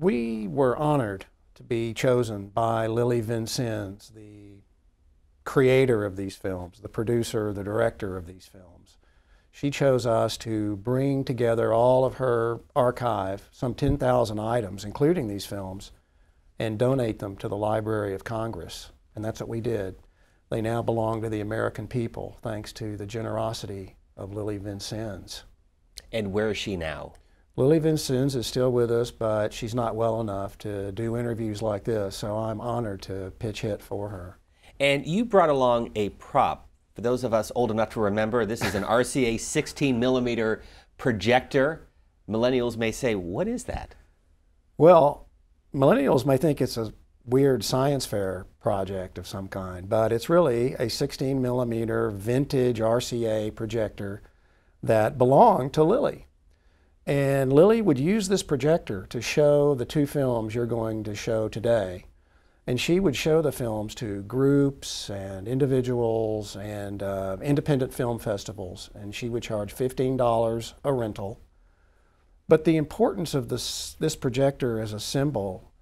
We were honored to be chosen by Lilli Vincenz, the creator of these films, the producer, the director of these films. She chose us to bring together all of her archive, some 10,000 items, including these films, and donate them to the Library of Congress. And that's what we did. They now belong to the American people, thanks to the generosity of Lilli Vincenz. And where is she now? Lilli Vincenz is still with us, but she's not well enough to do interviews like this, so I'm honored to pitch hit for her. And you brought along a prop. For those of us old enough to remember, this is an RCA 16mm projector. Millennials may say, what is that? Well, millennials may think it's a weird science fair project of some kind, but it's really a 16mm vintage RCA projector that belonged to Lilli. And Lilli would use this projector to show the two films you're going to show today. And she would show the films to groups and individuals and independent film festivals. And she would charge $15 a rental. But the importance of this projector as a symbol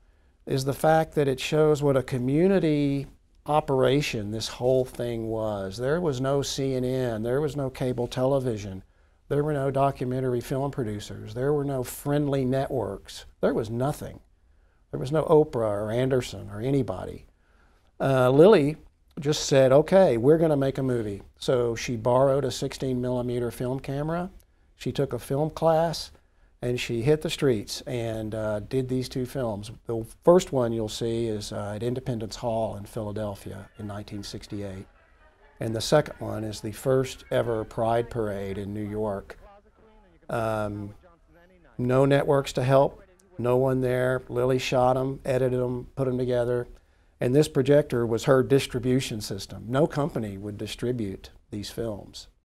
is the fact that it shows what a community operation this whole thing was. There was no CNN. There was no cable television. There were no documentary film producers. There were no friendly networks. There was nothing. There was no Oprah or Anderson or anybody. Lilli just said, okay, we're going to make a movie. So she borrowed a 16mm film camera. She took a film class and she hit the streets and did these two films. The first one you'll see is at Independence Hall in Philadelphia in 1968. And the second one is the first ever Pride Parade in New York. No networks to help, no one there. Lilli shot them, edited them, put them together. And this projector was her distribution system. No company would distribute these films.